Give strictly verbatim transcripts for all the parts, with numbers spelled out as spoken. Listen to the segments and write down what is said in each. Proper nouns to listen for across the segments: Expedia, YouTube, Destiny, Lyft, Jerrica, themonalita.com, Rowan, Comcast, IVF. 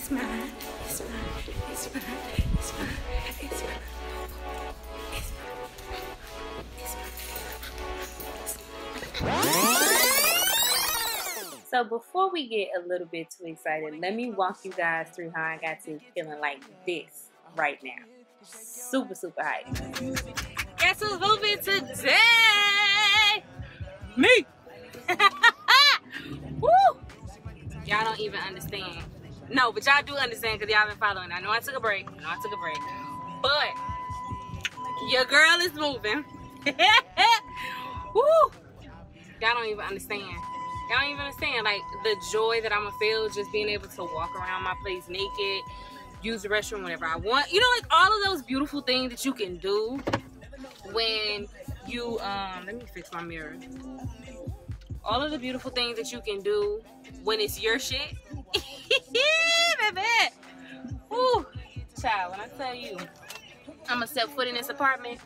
It's mine, it's mine, it's mine, it's mine, it's mine. So before we get a little bit too excited, let me walk you guys through how I got to feeling like this right now. Super, super hyped. Guess who's moving today? Me! Woo! Y'all don't even understand. No, but y'all do understand because y'all been following. I know I took a break. I know I took a break. But your girl is moving. Woo! Y'all don't even understand. Y'all don't even understand, like, the joy that I'm gonna feel just being able to walk around my place naked, use the restroom whenever I want. You know, like, all of those beautiful things that you can do when you, um, let me fix my mirror. All of the beautiful things that you can do when it's your shit. Yeah, baby. Ooh, child, when I tell you, I'm gonna set foot in this apartment,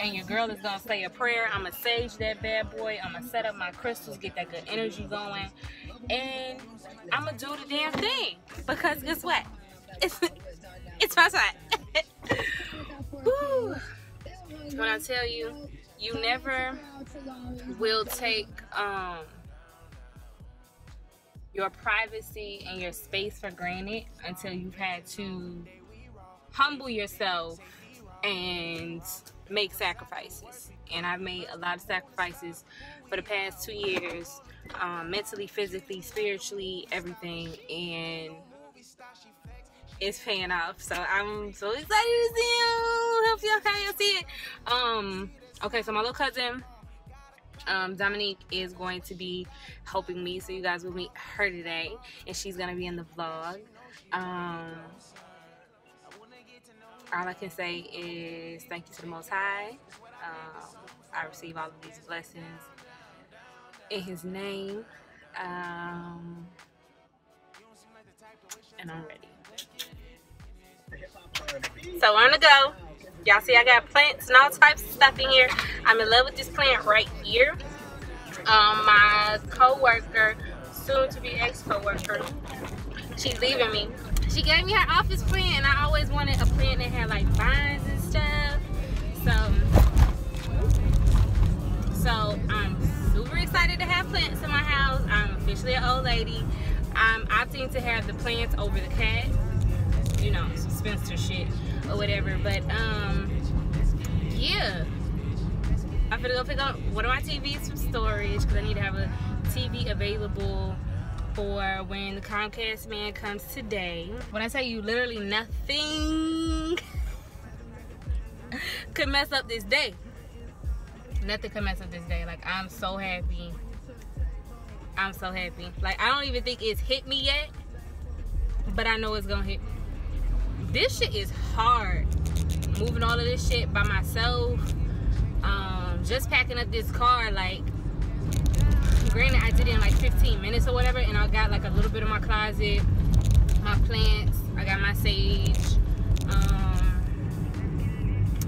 and your girl is gonna say a prayer. I'ma sage that bad boy. I'ma set up my crystals, get that good energy going, and I'ma do the damn thing. Because guess what? It's it's my side. Woo. When I tell you, you never will take um your privacy and your space for granted until you've had to humble yourself and make sacrifices. And I've made a lot of sacrifices for the past two years, um, mentally, physically, spiritually, everything, and it's paying off. So I'm so excited to see you. Hope y'all can y'all see it. Um okay, so my little cousin um Dominique is going to be helping me, so you guys will meet her today, and she's gonna be in the vlog. um All I can say is thank you to the Most High. Um, I receive all of these blessings in His name. Um, and I'm ready. So we're on the go. Y'all see I got plants and all types of stuff in here. I'm in love with this plant right here. Um, my co-worker, soon to be ex-co-worker, she's leaving me. She gave me her office plant, and I always wanted a plant that had like vines and stuff. So, so I'm super excited to have plants in my house. I'm officially an old lady. I'm opting to have the plants over the cat. You know, some spinster shit or whatever. But um, yeah, I'm gonna go pick up one of my T Vs from storage because I need to have a T V available for when the Comcast man comes today. When I tell you literally nothing could mess up this day. Nothing could mess up this day. Like, I'm so happy. I'm so happy. Like, I don't even think it's hit me yet, but I know it's gonna hit me. This shit is hard. Moving all of this shit by myself. Um, just packing up this car, like, granted, I did it in like fifteen minutes or whatever, and I got like a little bit of my closet, my plants, I got my sage, um,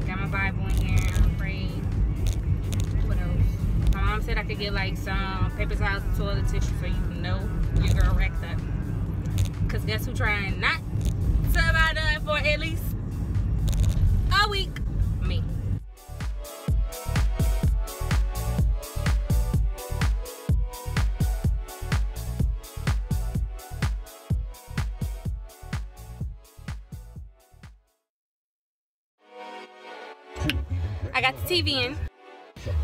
I got my Bible in here, I'm praying. What else? My mom said I could get like some paper towels and toilet tissue, so you know your girl wrecked up. Because guess who trying not to buy done for at least a week? Me. I got the T V in.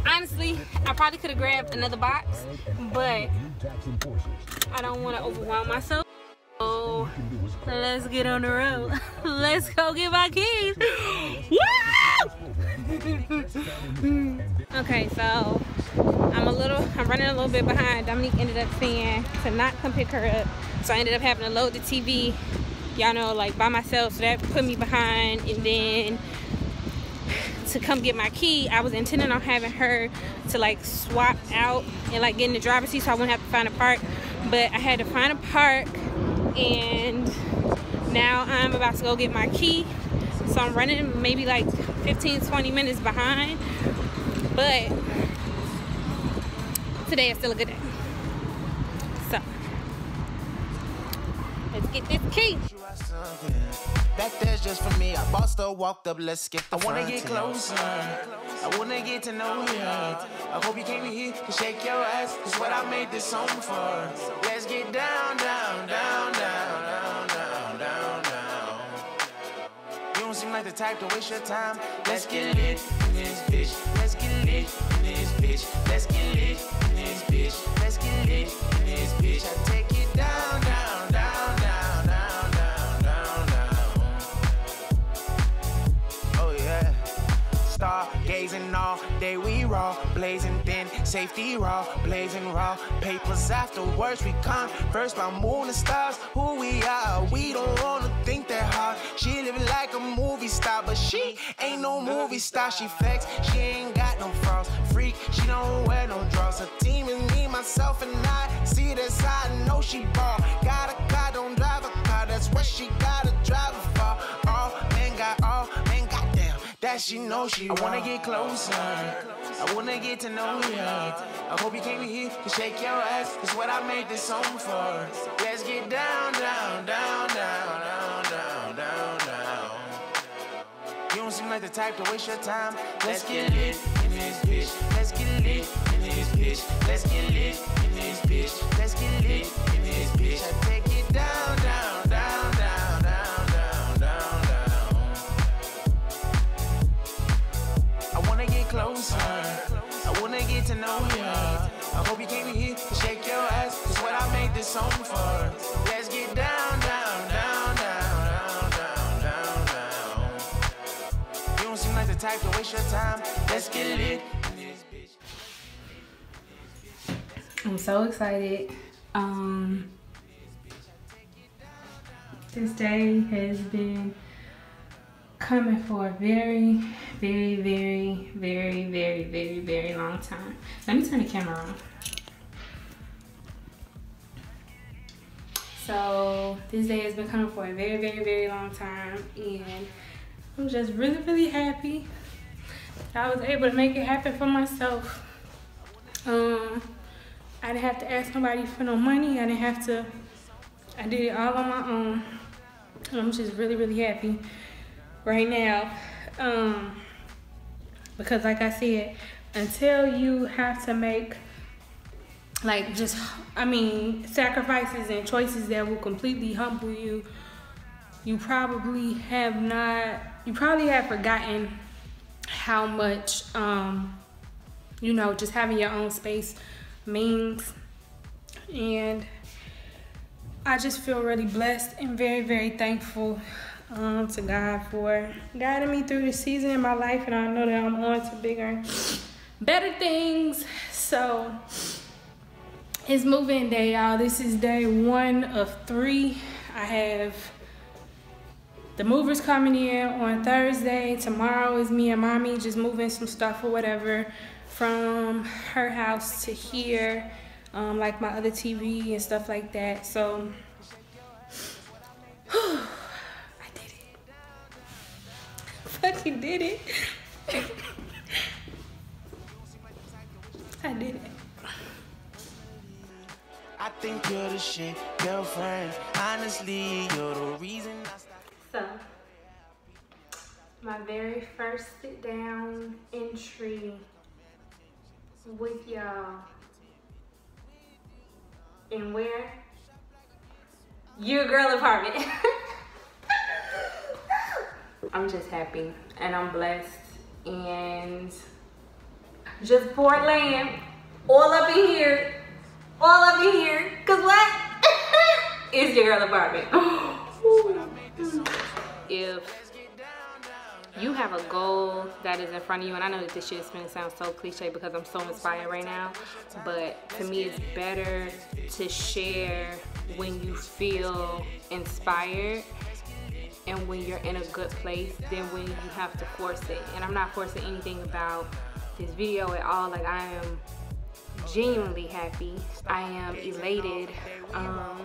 Honestly, I probably could have grabbed another box, but I don't want to overwhelm myself. So let's get on the road. Let's go get my keys. Woo! Okay, so I'm a little, I'm running a little bit behind. Dominique ended up saying to not come pick her up, so I ended up having to load the T V. Y'all know, like, by myself, so that put me behind, and then to come get my key, I was intending on having her to like swap out and like get in the driver's seat so I wouldn't have to find a park, but I had to find a park, and now I'm about to go get my key, so I'm running maybe like fifteen to twenty minutes behind, but today is still a good day. So, Let's get this key. Back there's just for me. I bossed up, walked up, let's get the I wanna get closer. I wanna get to know you. I hope you came here to shake your ass. That's what I made this song for. Let's get down, down, down, down, down, down, down, down. You don't seem like the type to waste your time. Let's get lit in this bitch. Let's get lit in this bitch. Let's get lit in this bitch. Let's get lit in this bitch. I take it down, down, down, down. Stargazing all day, we raw, blazing thin, safety raw, blazing raw. Papers afterwards, we converse by moon and stars. Who we are, we don't wanna think that hard. She living like a movie star, but she ain't no movie star. She flex, she ain't got no frost. Freak, she don't wear no draws. Her team is me, myself, and I. See, that's how I know she ball. Got a car, don't drive a car. That's what she gotta drive a car. All men got all men got. That she knows she I wrong. Wanna get closer. I wanna get to know you. I hope you came here to shake your ass. That's what I made this song for. Let's get down, down, down, down, down, down, down, down. You don't seem like the type to waste your time. Let's get lit in this bitch. Let's get lit in this bitch. Let's get lit in this bitch. Let's get lit in this bitch. I take it down, down, down, down, down. Closer. I wanna get to know you. I hope you came here to shake your ass. That's what I made this song for. Let's get down, down, down, down, down, down, down, down. You don't seem like the type to waste your time. Let's get lit. I'm so excited. Um, this day has been coming for a very, very, very, very, very, very, very long time. Let me turn the camera on. So this day has been coming for a very, very, very long time, and I'm just really, really happy that I was able to make it happen for myself. Um, I didn't have to ask nobody for no money. I didn't have to. I did it all on my own, and I'm just really, really happy right now, um, because like I said, until you have to make, like, just, I mean, sacrifices and choices that will completely humble you, you probably have not, you probably have forgotten how much, um, you know, just having your own space means. And I just feel really blessed and very, very thankful Um, to God for guiding me through this season in my life, and I know that I'm on to bigger, better things. So it's move-in day, y'all. This is day one of three. I have the movers coming in on Thursday. Tomorrow is me and mommy just moving some stuff or whatever from her house to here, um, like my other T V and stuff like that. So fucking did it. I did it. I think you're the shit, girlfriend. Honestly, you're the reason I stopped. So, my very first sit down entry with y'all. And where? Your girl apartment. I'm just happy, and I'm blessed, and just Portland, all up in here, all up in here, cause what? It's your girl apartment. If you have a goal that is in front of you, and I know that this shit is gonna sound so cliche because I'm so inspired right now, but to me it's better to share when you feel inspired and when you're in a good place than when you have to force it. And I'm not forcing anything about this video at all. Like, I am genuinely happy. I am elated. Um,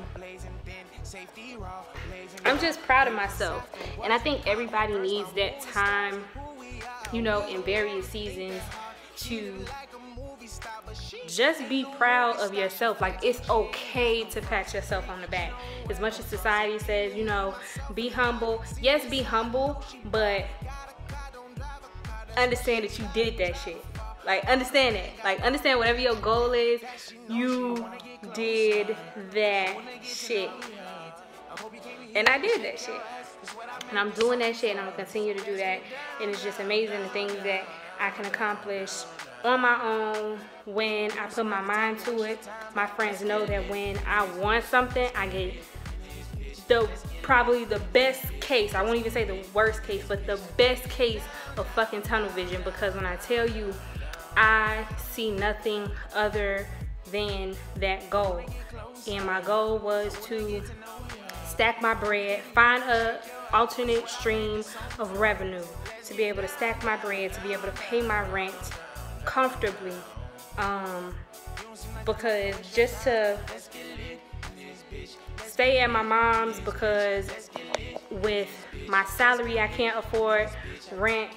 I'm just proud of myself. And I think everybody needs that time, you know, in various seasons to just be proud of yourself. Like, it's okay to pat yourself on the back. As much as society says, you know, be humble. Yes, be humble, but understand that you did that shit. Like, understand it. Like, understand whatever your goal is, you did that shit. And I did that shit. And I'm doing that shit, and I'm going to continue to do that. And it's just amazing the things that I can accomplish on my own when I put my mind to it. My friends know that when I want something, I get the probably the best case. I won't even say the worst case, but the best case of fucking tunnel vision. Because when I tell you, I see nothing other than that goal. And my goal was to stack my bread, find a alternate stream of revenue, to be able to stack my bread, to be able to pay my rent comfortably, um, because just to stay at my mom's, because with my salary I can't afford rent,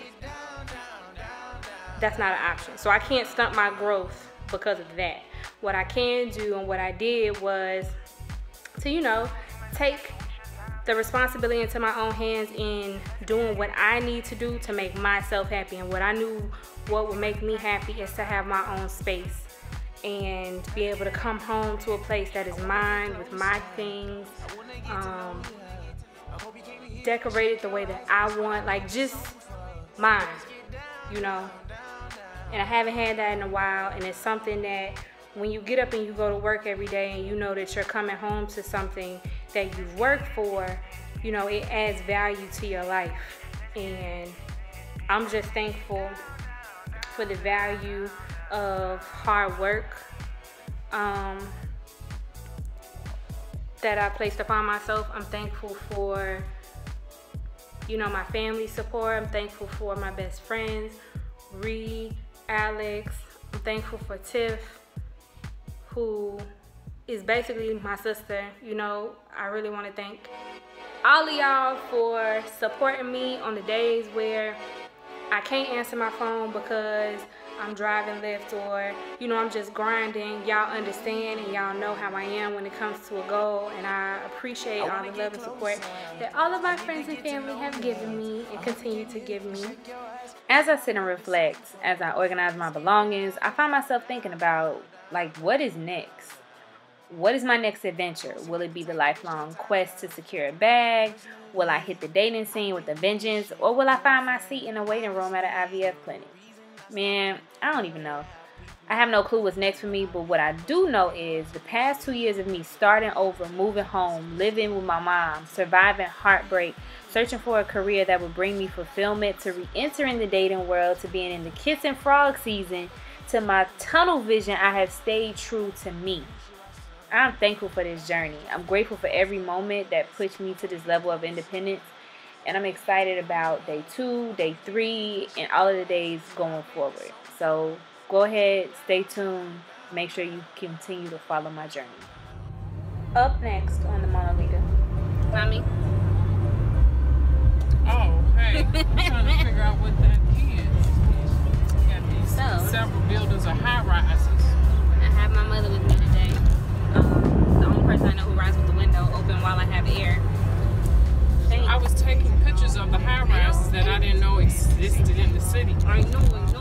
that's not an option. So I can't stunt my growth because of that. What I can do and what I did was to, you know, take the responsibility into my own hands in doing what I need to do to make myself happy. And what I knew what would make me happy is to have my own space and be able to come home to a place that is mine, with my things, um, decorated the way that I want, like just mine, you know. And I haven't had that in a while, and it's something that when you get up and you go to work every day and you know that you're coming home to something that you've worked for, you know, it adds value to your life. And I'm just thankful for the value of hard work um, that I placed upon myself. I'm thankful for, you know, my family support. I'm thankful for my best friends, Reed, Alex. I'm thankful for Tiff, who is basically my sister. You know, I really want to thank all of y'all for supporting me on the days where I can't answer my phone because I'm driving Lyft, or, you know, I'm just grinding. Y'all understand, and y'all know how I am when it comes to a goal, and I appreciate all the love and support that all of my friends and family have given me and continue to give me. As I sit and reflect, as I organize my belongings, I find myself thinking about, like, what is next? What is my next adventure? Will it be the lifelong quest to secure a bag? Will I hit the dating scene with a vengeance? Or will I find my seat in a waiting room at an I V F clinic? Man, I don't even know. I have no clue what's next for me, but what I do know is the past two years of me starting over, moving home, living with my mom, surviving heartbreak, searching for a career that would bring me fulfillment, to re-entering the dating world, to being in the kiss and frog season, to my tunnel vision, I have stayed true to me. I'm thankful for this journey. I'm grateful for every moment that pushed me to this level of independence. And I'm excited about day two, day three, and all of the days going forward. So go ahead, stay tuned. Make sure you continue to follow my journey. Up next on The Monalita. Mommy. Oh, hey. I'm trying to figure out what that is. You got these so, several buildings or high rises. I have my mother with me today. Um, the only person I know who rides with the window open while I have air. I was taking pictures of the high rises that I didn't know existed in the city. I knew it.